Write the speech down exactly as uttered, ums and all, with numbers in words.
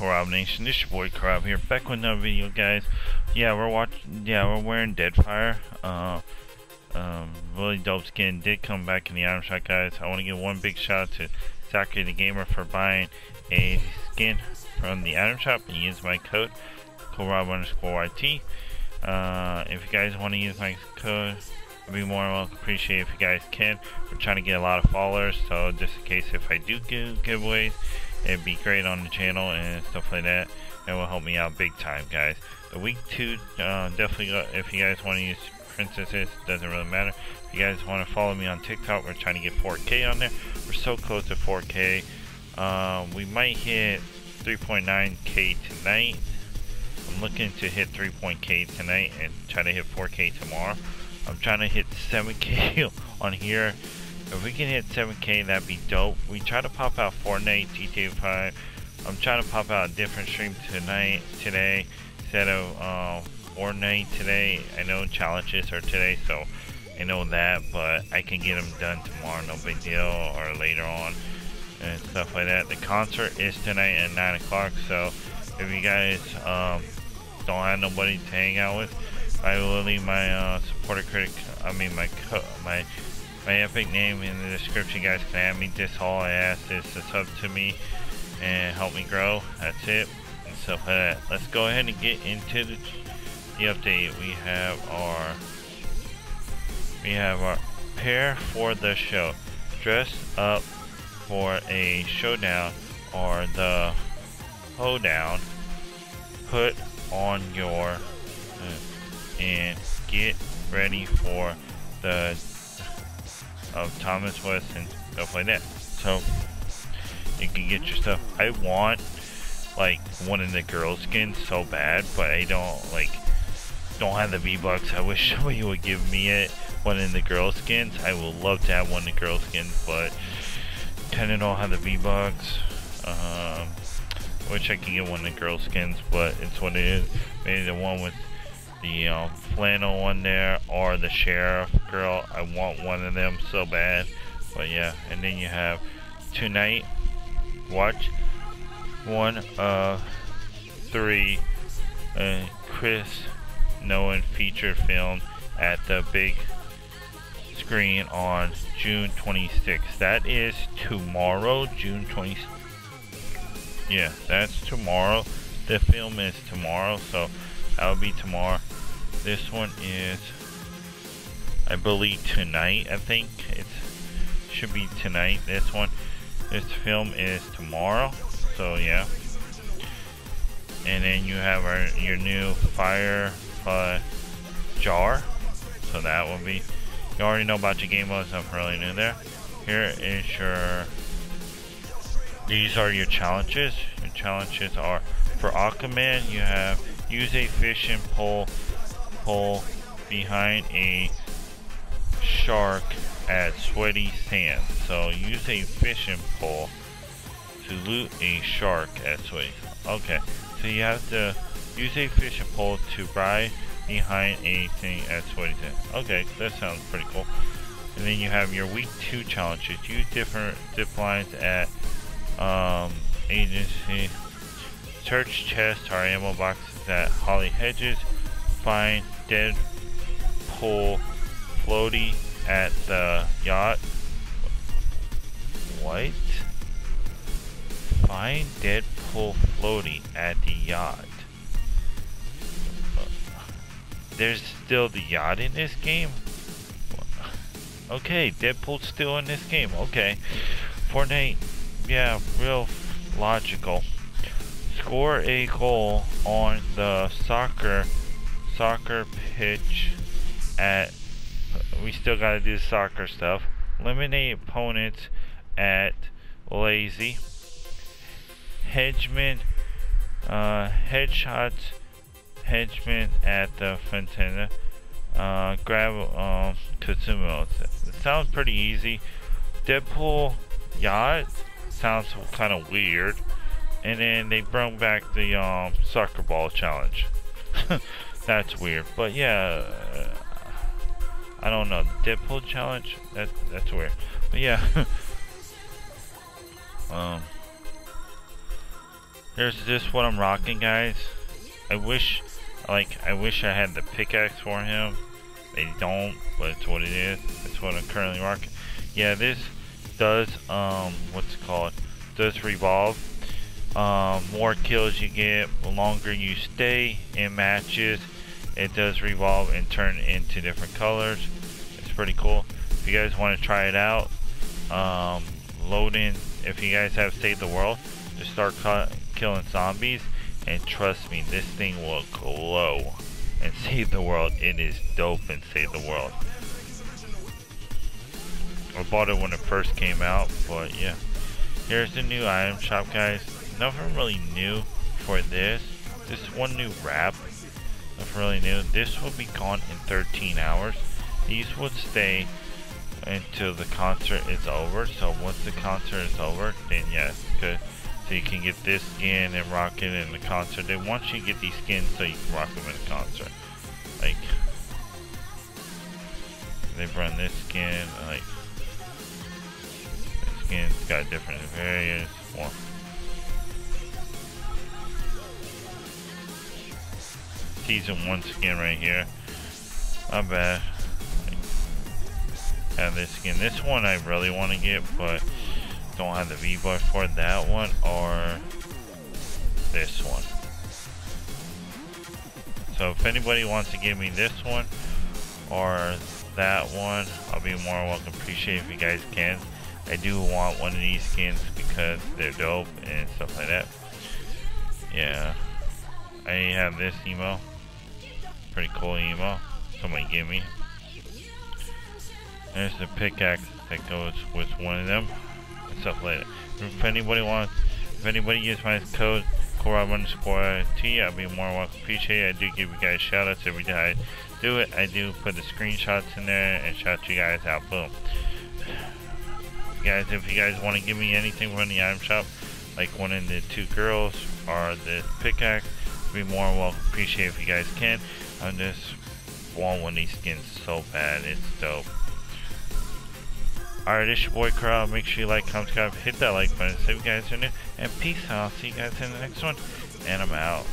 CoolRob Nation, this your boy CoolRob here, back with another video, guys. Yeah, we're watching. Yeah, we're wearing Deadfire. Uh, um, really dope skin. Did come back in the item shop, guys. I want to give one big shout out to Zachary the gamer for buying a skin from the item shop and use my code CoolRob underscore Y T. Uh, if you guys want to use my code, I'd be more than welcome. Appreciate it if you guys can. We're trying to get a lot of followers, so just in case if I do give giveaways, it'd be great on the channel and stuff like that. It will help me out big time, guys. The week two, uh, definitely go, if you guys want to use princesses, doesn't really matter. If you guys want to follow me on TikTok, we're trying to get four K on there. We're so close to four K. Uh, we might hit three point nine K tonight. I'm looking to hit three point K tonight and try to hit four K tomorrow. I'm trying to hit seven K on here. If we can hit seven K, that'd be dope. We try to pop out Fortnite, G T A five. I'm trying to pop out a different stream tonight, today, instead of uh, Fortnite today. I know challenges are today, so I know that, but I can get them done tomorrow, no big deal, or later on, and stuff like that. The concert is tonight at nine o'clock, so if you guys um, don't have nobody to hang out with, I will leave my uh, supporter critic, I mean my, co my My epic name in the description, guys. Can have me. This all I ask is to sub to me and help me grow. That's it. And stuff like that. Let's go ahead and get into the, the update. We have our we have our pair for the show. Dress up for a showdown or the hoedown. Put on your uh, and get ready for the. Of Thomas West and stuff like that, so you can get your stuff. I want like one of the girl skins so bad, but I don't like don't have the V-Bucks. I wish somebody would give me it, one of the girl skins. I would love to have one of the girl skins, but kind of don't have the V-Bucks. um, I wish I could get one of the girl skins, but it's what it is. Maybe the one with the um, flannel one there, or the sheriff girl. I want one of them so bad. But yeah, and then you have tonight, watch one of uh, three uh, Chris Nolan feature film at the big screen on June twenty-sixth. That is tomorrow, June twentieth. Yeah, that's tomorrow. The film is tomorrow, so that'll be tomorrow. This one is, I believe, tonight. I think it should be tonight. This one, this film is tomorrow. So yeah. And then you have our, your new fire uh, jar. So that will be. You already know about your game modes. I'm really new there. Here is your. These are your challenges. Your challenges are for Aquaman. You have use a fishing pole. Hole behind a shark at Sweaty Sand. So use a fishing pole to loot a shark at Sweaty Sand. Okay, so you have to use a fishing pole to ride behind a thing at Sweaty Sand. Okay, that sounds pretty cool. And then you have your week two challenges. Use different zip lines at um, agency. Search chests or ammo boxes at Holly Hedges. Find Deadpool floaty at the yacht. What? Find Deadpool floaty at the yacht. There's still the yacht in this game? Okay, Deadpool's still in this game. Okay. Fortnite, yeah, real logical. Score a goal on the soccer Soccer pitch at, we still gotta do soccer stuff. Eliminate opponents at Lazy. Hedgeman, uh, headshots, Hedgeman at the Fontana. Uh, grab um, Katsumos. It sounds pretty easy. Deadpool yacht sounds kind of weird. And then they brought back the um, soccer ball challenge. That's weird, but yeah, I don't know. Deadpool challenge? That that's weird, but yeah. um, There's this what I'm rocking, guys. I wish, like, I wish I had the pickaxe for him. They don't, but it's what it is. It's what I'm currently rocking. Yeah, this does, um, what's it called? Does revolve. Um, more kills you get, the longer you stay in matches, it does revolve and turn into different colors. It's pretty cool. If you guys want to try it out, um, load in. If you guys have saved the world, just start killing zombies, and trust me, this thing will glow and save the world. It is dope and save the world. I bought it when it first came out, but yeah. Here's the new item shop, guys. Nothing really new for this. This one new wrap. Nothing really new. This will be gone in thirteen hours. These would stay until the concert is over. So once the concert is over, then yes, good. So you can get this skin and rock it in the concert. Then once you get these skins, so you can rock them in the concert. Like, they've run this skin. Like, this skin's got different various ones. Season one skin right here. My bad. Have this skin. This one I really want to get, but don't have the V-Bucks for that one or this one. So if anybody wants to give me this one or that one, I'll be more welcome. Appreciate it if you guys can. I do want one of these skins because they're dope and stuff like that. Yeah, I have this emo. Pretty cool emo. Somebody give me. There's the pickaxe that goes with one of them and stuff like that. If anybody wants, if anybody uses my code CoolRob underscore Y T, I'll be more than welcome. Appreciate it. I do give you guys shout outs every time I do it. I do put the screenshots in there and shout you guys out. Boom. You guys, if you guys want to give me anything from the item shop, like one of the two girls or the pickaxe, I'll be more than welcome. Appreciate it if you guys can. I just want one of these skins so bad. It's dope. Alright, it's your boy Crowd. Make sure you like, comment, subscribe, hit that like button. So you guys are new, and peace out. I'll see you guys in the next one, and I'm out.